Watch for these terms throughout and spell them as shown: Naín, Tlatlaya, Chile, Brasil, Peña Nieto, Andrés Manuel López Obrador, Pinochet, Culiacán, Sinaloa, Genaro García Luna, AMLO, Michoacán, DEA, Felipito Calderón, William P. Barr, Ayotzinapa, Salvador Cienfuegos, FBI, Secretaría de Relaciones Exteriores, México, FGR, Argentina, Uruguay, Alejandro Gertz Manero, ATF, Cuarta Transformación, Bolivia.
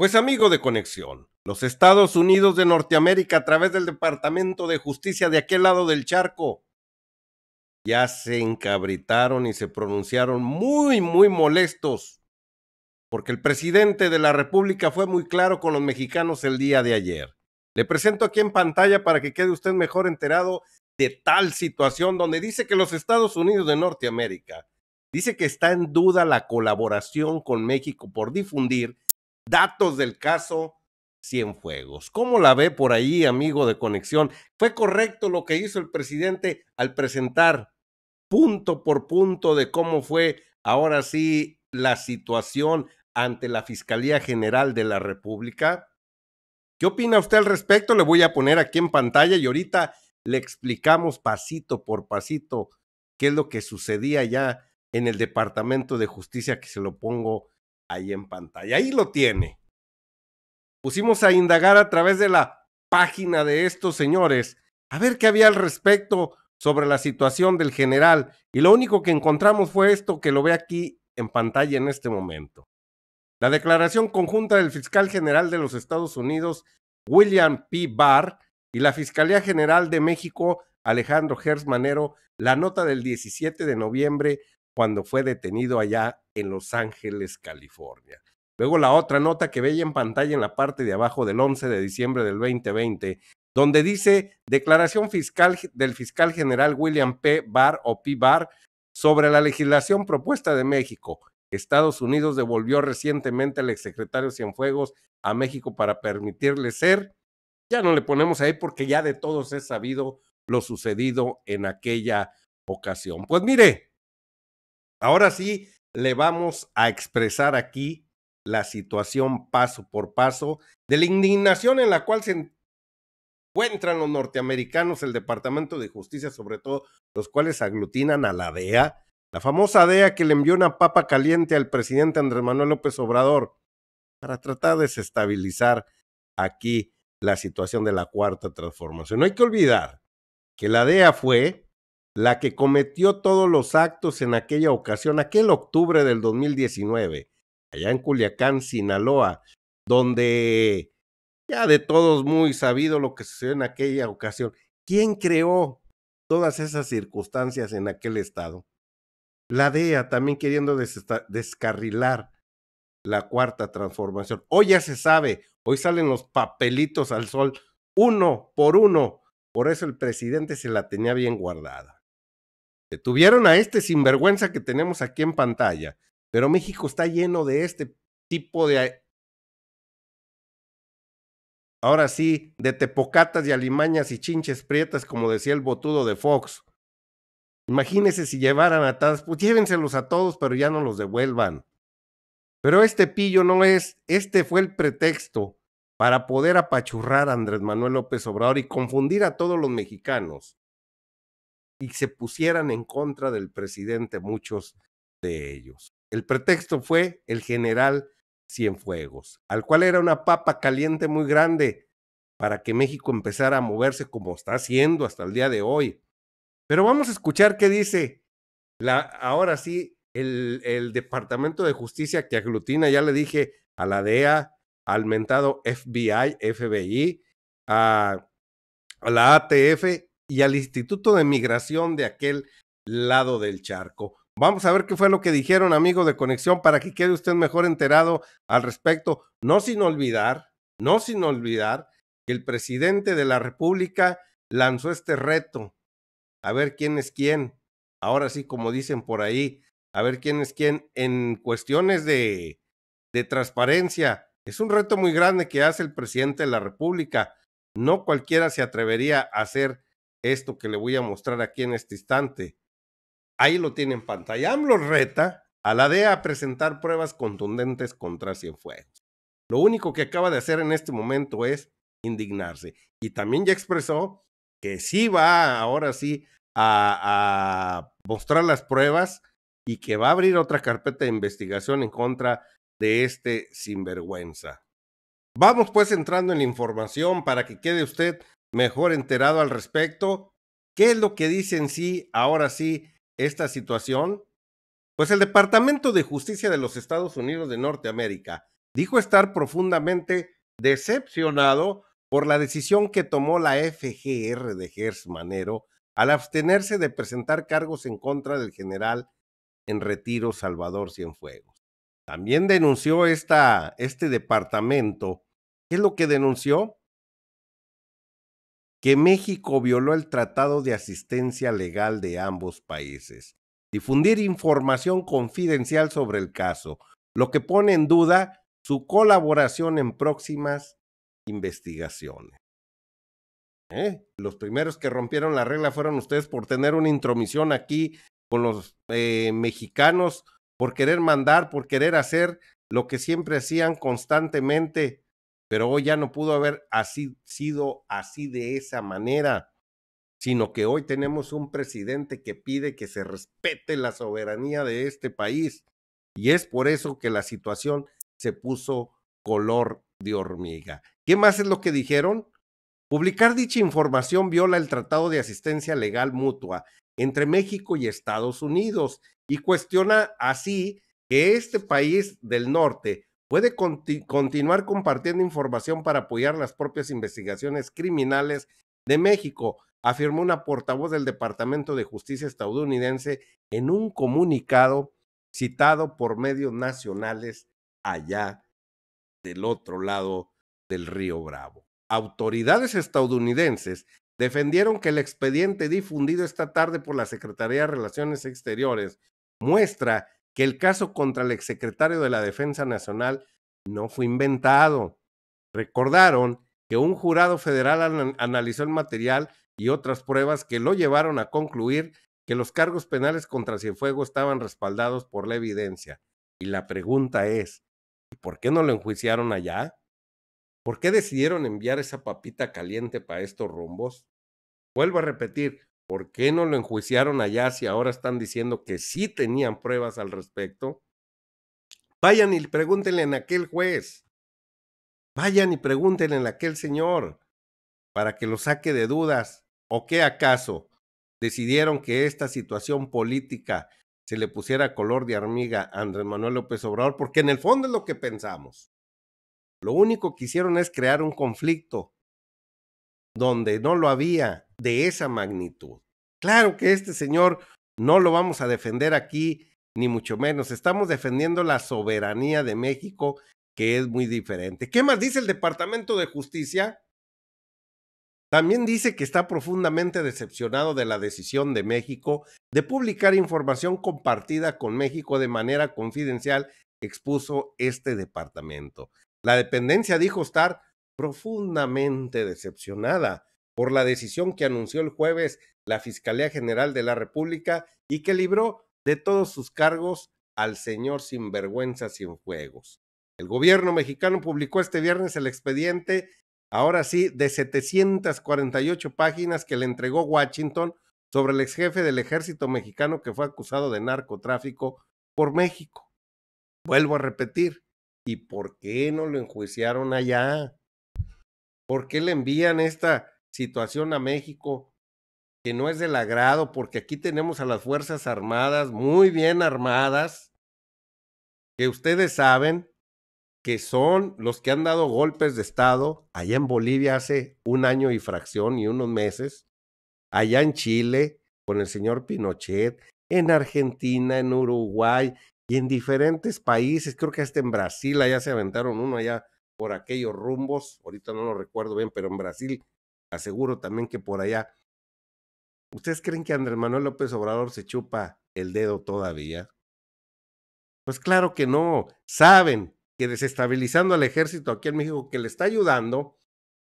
Pues amigo de Conexión, los Estados Unidos de Norteamérica a través del Departamento de Justicia de aquel lado del charco ya se encabritaron y se pronunciaron muy molestos porque el presidente de la República fue muy claro con los mexicanos el día de ayer. Le presento aquí en pantalla para que quede usted mejor enterado de tal situación donde dice que los Estados Unidos de Norteamérica dice que está en duda la colaboración con México por difundir datos del caso Cienfuegos. ¿Cómo la ve por ahí, amigo de Conexión? ¿Fue correcto lo que hizo el presidente al presentar punto por punto de cómo fue ahora sí la situación ante la Fiscalía General de la República? ¿Qué opina usted al respecto? Le voy a poner aquí en pantalla y ahorita le explicamos pasito por pasito qué es lo que sucedía ya en el Departamento de Justicia, que se lo pongo ahí en pantalla. Ahí lo tiene. Pusimos a indagar a través de la página de estos señores a ver qué había al respecto sobre la situación del general y lo único que encontramos fue esto que lo ve aquí en pantalla en este momento. La declaración conjunta del fiscal general de los Estados Unidos, William P. Barr, y la Fiscalía General de México, Alejandro Gertz Manero, la nota del 17 de noviembre cuando fue detenido allá en Los Ángeles, California. Luego la otra nota que veía en pantalla en la parte de abajo del 11 de diciembre del 2020, donde dice declaración fiscal del fiscal general William P. Barr o P. Barr sobre la legislación propuesta de México. Estados Unidos devolvió recientemente al exsecretario Cienfuegos a México para permitirle ser. Ya no le ponemos ahí porque ya de todos es sabido lo sucedido en aquella ocasión. Pues mire, ahora sí le vamos a expresar aquí la situación paso por paso de la indignación en la cual se encuentran los norteamericanos, el Departamento de Justicia, sobre todo, los cuales aglutinan a la DEA, la famosa DEA que le envió una papa caliente al presidente Andrés Manuel López Obrador para tratar de desestabilizar aquí la situación de la Cuarta Transformación. No hay que olvidar que la DEA fue la que cometió todos los actos en aquella ocasión, aquel octubre del 2019, allá en Culiacán, Sinaloa, donde ya de todos muy sabido lo que sucedió en aquella ocasión. ¿Quién creó todas esas circunstancias en aquel estado? La DEA, también queriendo descarrilar la Cuarta Transformación. Hoy ya se sabe, hoy salen los papelitos al sol, uno por uno. Por eso el presidente se la tenía bien guardada. Detuvieron a este sinvergüenza que tenemos aquí en pantalla, pero México está lleno de este tipo de, ahora sí, de tepocatas y alimañas y chinches prietas, como decía el botudo de Fox. Imagínense si llevaran a todos, pues llévenselos a todos, pero ya no los devuelvan. Pero este pillo no es, este fue el pretexto para poder apachurrar a Andrés Manuel López Obrador y confundir a todos los mexicanos. Y se pusieran en contra del presidente muchos de ellos. El pretexto fue el general Cienfuegos, al cual era una papa caliente muy grande para que México empezara a moverse como está haciendo hasta el día de hoy. Pero vamos a escuchar qué dice ahora sí el Departamento de Justicia, que aglutina, ya le dije, a la DEA, al mentado FBI, a la ATF y al Instituto de Migración de aquel lado del charco. Vamos a ver qué fue lo que dijeron, amigos de Conexión, para que quede usted mejor enterado al respecto. No sin olvidar que el presidente de la República lanzó este reto. A ver quién es quién. Ahora sí, como dicen por ahí, a ver quién es quién en cuestiones de transparencia. Es un reto muy grande que hace el presidente de la República. No cualquiera se atrevería a hacer esto que le voy a mostrar aquí en este instante. Ahí lo tiene en pantalla. AMLO reta a la DEA a presentar pruebas contundentes contra Cienfuegos. Lo único que acaba de hacer en este momento es indignarse. Y también ya expresó que sí va ahora sí a mostrar las pruebas y que va a abrir otra carpeta de investigación en contra de este sinvergüenza. Vamos pues entrando en la información para que quede usted mejor enterado al respecto. ¿Qué es lo que dice en sí, ahora sí, esta situación? Pues el Departamento de Justicia de los Estados Unidos de Norteamérica dijo estar profundamente decepcionado por la decisión que tomó la FGR de Gertz Manero al abstenerse de presentar cargos en contra del general en retiro Salvador Cienfuegos. También denunció este departamento. ¿Qué es lo que denunció? Que México violó el Tratado de Asistencia Legal de ambos países. Difundir información confidencial sobre el caso, lo que pone en duda su colaboración en próximas investigaciones. Los primeros que rompieron la regla fueron ustedes por tener una intromisión aquí con los mexicanos, por querer mandar, por querer hacer lo que siempre hacían constantemente, pero hoy ya no pudo haber sido así de esa manera, sino que hoy tenemos un presidente que pide que se respete la soberanía de este país, y es por eso que la situación se puso color de hormiga. ¿Qué más es lo que dijeron? Publicar dicha información viola el Tratado de Asistencia Legal Mutua entre México y Estados Unidos y cuestiona así que este país del norte puede continuar compartiendo información para apoyar las propias investigaciones criminales de México, afirmó una portavoz del Departamento de Justicia estadounidense en un comunicado citado por medios nacionales allá del otro lado del Río Bravo. Autoridades estadounidenses defendieron que el expediente difundido esta tarde por la Secretaría de Relaciones Exteriores muestra que el caso contra el exsecretario de la Defensa Nacional no fue inventado. Recordaron que un jurado federal analizó el material y otras pruebas que lo llevaron a concluir que los cargos penales contra Cienfuegos estaban respaldados por la evidencia. Y la pregunta es, ¿por qué no lo enjuiciaron allá? ¿Por qué decidieron enviar esa papita caliente para estos rumbos? Vuelvo a repetir, ¿por qué no lo enjuiciaron allá si ahora están diciendo que sí tenían pruebas al respecto? Vayan y pregúntenle a aquel juez. Vayan y pregúntenle a aquel señor para que lo saque de dudas. ¿O qué acaso decidieron que esta situación política se le pusiera color de hormiga a Andrés Manuel López Obrador? Porque en el fondo es lo que pensamos. Lo único que hicieron es crear un conflicto donde no lo había de esa magnitud. Claro que este señor no lo vamos a defender aquí, ni mucho menos. Estamos defendiendo la soberanía de México, que es muy diferente. ¿Qué más dice el Departamento de Justicia? También dice que está profundamente decepcionado de la decisión de México de publicar información compartida con México de manera confidencial, expuso este departamento. La dependencia dijo estar profundamente decepcionada por la decisión que anunció el jueves la Fiscalía General de la República y que libró de todos sus cargos al señor sinvergüenza Cienfuegos. El gobierno mexicano publicó este viernes el expediente, ahora sí, de 748 páginas que le entregó Washington sobre el exjefe del ejército mexicano que fue acusado de narcotráfico por México. Vuelvo a repetir. ¿Y por qué no lo enjuiciaron allá? ¿Por qué le envían esta situación a México que no es del agrado? Porque aquí tenemos a las Fuerzas Armadas muy bien armadas, que ustedes saben que son los que han dado golpes de Estado allá en Bolivia hace un año y fracción y unos meses, allá en Chile con el señor Pinochet, en Argentina, en Uruguay, y en diferentes países, creo que hasta en Brasil, allá se aventaron uno allá por aquellos rumbos, ahorita no lo recuerdo bien, pero en Brasil, aseguro también que por allá. ¿Ustedes creen que Andrés Manuel López Obrador se chupa el dedo todavía? Pues claro que no. Saben que desestabilizando al ejército aquí en México, que le está ayudando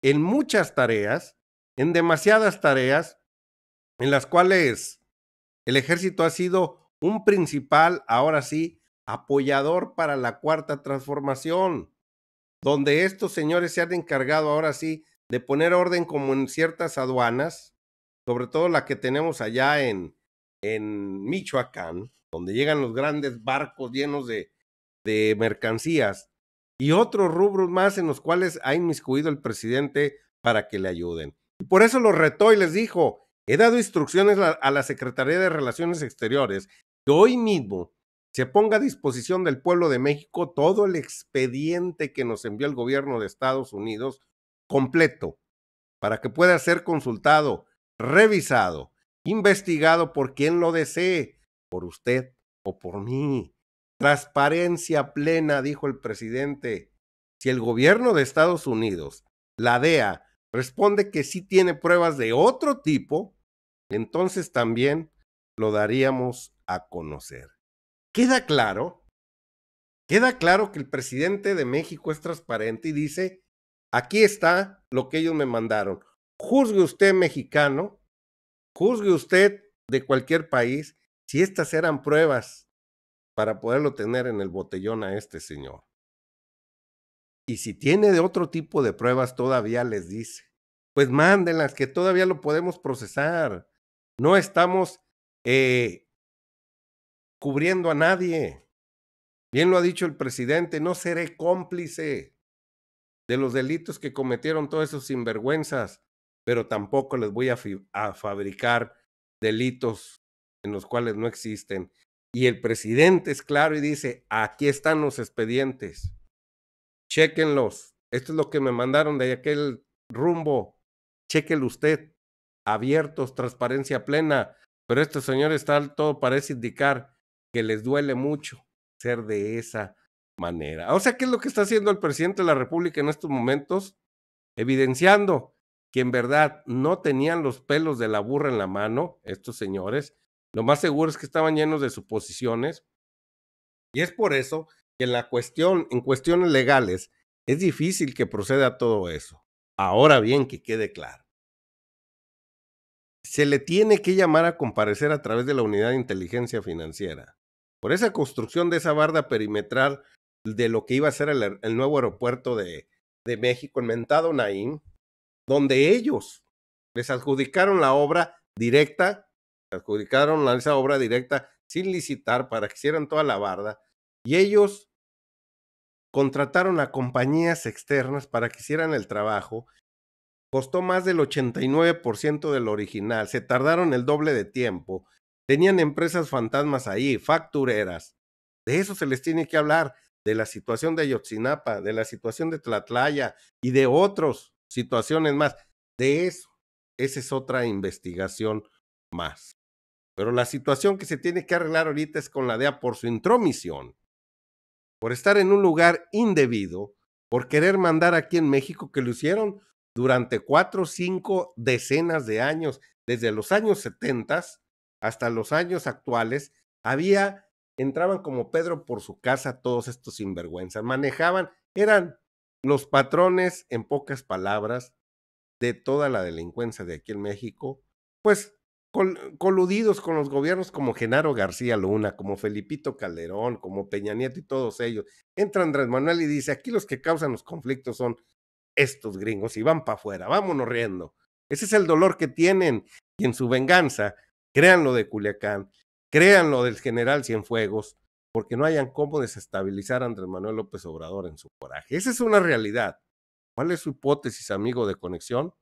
en muchas tareas, en demasiadas tareas, en las cuales el ejército ha sido un principal, ahora sí, apoyador para la cuarta transformación, donde estos señores se han encargado ahora sí de poner orden como en ciertas aduanas, sobre todo la que tenemos allá en Michoacán, donde llegan los grandes barcos llenos de mercancías y otros rubros más en los cuales ha inmiscuido el presidente para que le ayuden. Y por eso los retó y les dijo: he dado instrucciones a la Secretaría de Relaciones Exteriores que hoy mismo se ponga a disposición del pueblo de México todo el expediente que nos envió el gobierno de Estados Unidos completo, para que pueda ser consultado, revisado, investigado por quien lo desee, por usted o por mí. Transparencia plena, dijo el presidente. Si el gobierno de Estados Unidos, la DEA, responde que sí tiene pruebas de otro tipo, entonces también lo daríamos a conocer. Queda claro que el presidente de México es transparente y dice: aquí está lo que ellos me mandaron. Juzgue usted, mexicano, juzgue usted de cualquier país, si estas eran pruebas para poderlo tener en el botellón a este señor. Y si tiene de otro tipo de pruebas todavía, les dice, pues mándenlas, que todavía lo podemos procesar. No estamos cubriendo a nadie. Bien lo ha dicho el presidente, no seré cómplice de los delitos que cometieron todos esos sinvergüenzas, pero tampoco les voy a fabricar delitos en los cuales no existen. Y el presidente es claro y dice: aquí están los expedientes, chéquenlos, esto es lo que me mandaron de aquel rumbo, chéquenlo usted, abiertos, transparencia plena. Pero estos señores, todo parece indicar que les duele mucho ser de esa manera. O sea, ¿qué es lo que está haciendo el presidente de la República en estos momentos? Evidenciando que en verdad no tenían los pelos de la burra en la mano estos señores. Lo más seguro es que estaban llenos de suposiciones, y es por eso que en cuestiones legales es difícil que proceda todo eso. Ahora bien, que quede claro, se le tiene que llamar a comparecer a través de la Unidad de Inteligencia Financiera por esa construcción de esa barda perimetral de lo que iba a ser el nuevo aeropuerto de México, el mentado Naín, donde ellos les adjudicaron la obra directa, sin licitar, para que hicieran toda la barda, y ellos contrataron a compañías externas para que hicieran el trabajo. Costó más del 89% del original, se tardaron el doble de tiempo, tenían empresas fantasmas ahí, factureras. De eso se les tiene que hablar, de la situación de Ayotzinapa, de la situación de Tlatlaya y de otras situaciones más. De eso, esa es otra investigación más. Pero la situación que se tiene que arreglar ahorita es con la DEA por su intromisión, por estar en un lugar indebido, por querer mandar aquí en México, que lo hicieron durante 4 o 5 decenas de años, desde los años 70 hasta los años actuales. Entraban como Pedro por su casa todos estos sinvergüenzas, manejaban, eran los patrones, en pocas palabras, de toda la delincuencia de aquí en México, pues coludidos con los gobiernos como Genaro García Luna, como Felipito Calderón, como Peña Nieto y todos ellos. Entra Andrés Manuel y dice: aquí los que causan los conflictos son estos gringos, y van para afuera, vámonos riendo. Ese es el dolor que tienen, y en su venganza, crean lo de Culiacán, crean lo del general Cienfuegos, porque no hayan cómo desestabilizar a Andrés Manuel López Obrador en su coraje. Esa es una realidad. ¿Cuál es su hipótesis, amigo de Conexión?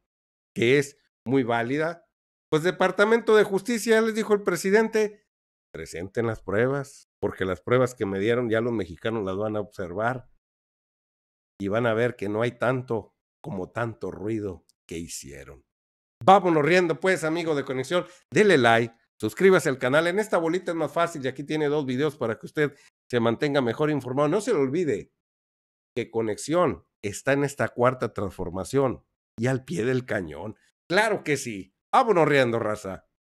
Que es muy válida. Pues Departamento de Justicia, les dijo el presidente: presenten las pruebas, porque las pruebas que me dieron ya los mexicanos las van a observar, y van a ver que no hay tanto como tanto ruido que hicieron. Vámonos riendo, pues, amigo de Conexión. Dele like, suscríbase al canal. En esta bolita es más fácil, y aquí tiene 2 videos para que usted se mantenga mejor informado. No se le olvide que Conexión está en esta cuarta transformación y al pie del cañón. ¡Claro que sí! ¡Vámonos riendo, raza!